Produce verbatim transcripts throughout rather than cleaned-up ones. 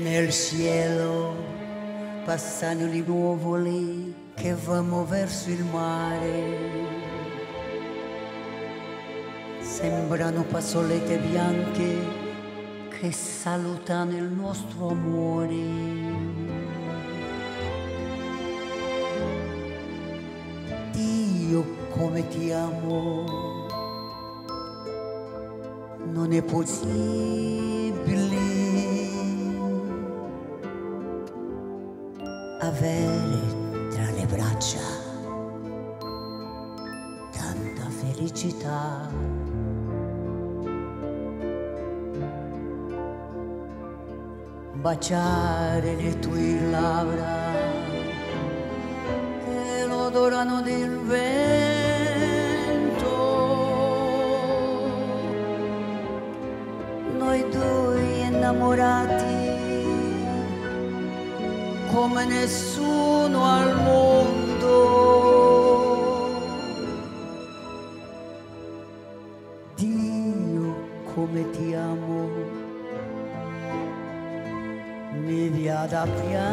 Nel cielo passano le nuvole che vanno verso il mare. Sembrano passolette bianche che salutano il nostro amore. Dio come ti amo, non è possibile avere tra le braccia tanta felicità. Baciare le tue labbra che l'odorano del vento. Noi due innamorati come nessuno al mondo. Dio come ti amo, mi via da piangere.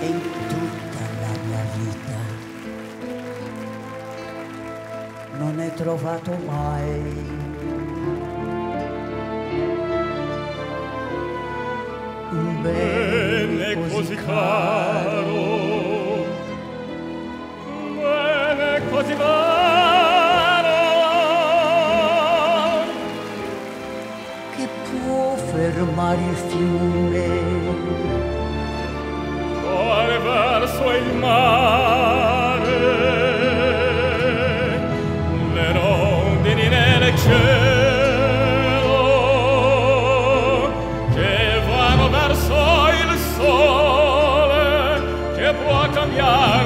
E in tutta la mia vita non è trovato mai un bene così caro, un bene così vero, che può fermare il fiume, corre verso il mare, le rondini nel cielo.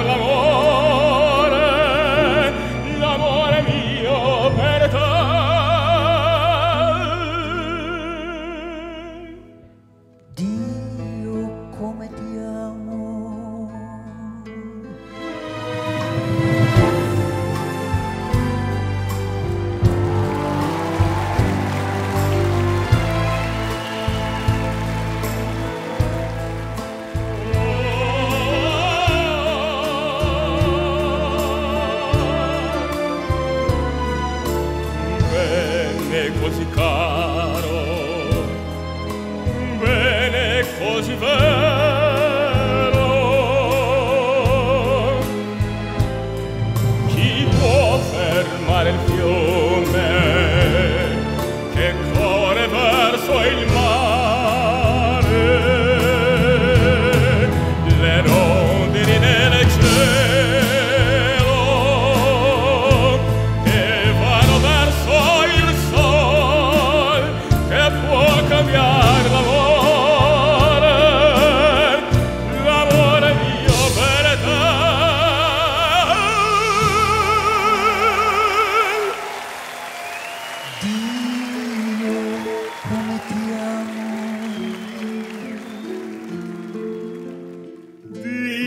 L'amore, l'amore mio per te. Dio come ti amo. Così caro, un bene così vero, chi può fermare il fiume che corre verso il mare, le rondini nel cielo.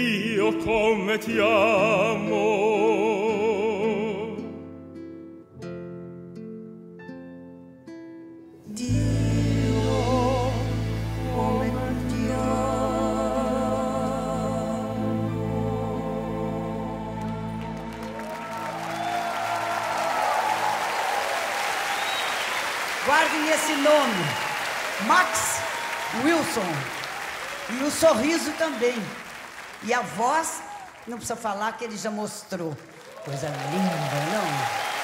Dio come ti amo. Dio come ti amo. Guardem esse nome, Max Wilson, e o sorriso também. E a voz, não precisa falar que ele já mostrou. Coisa linda, não?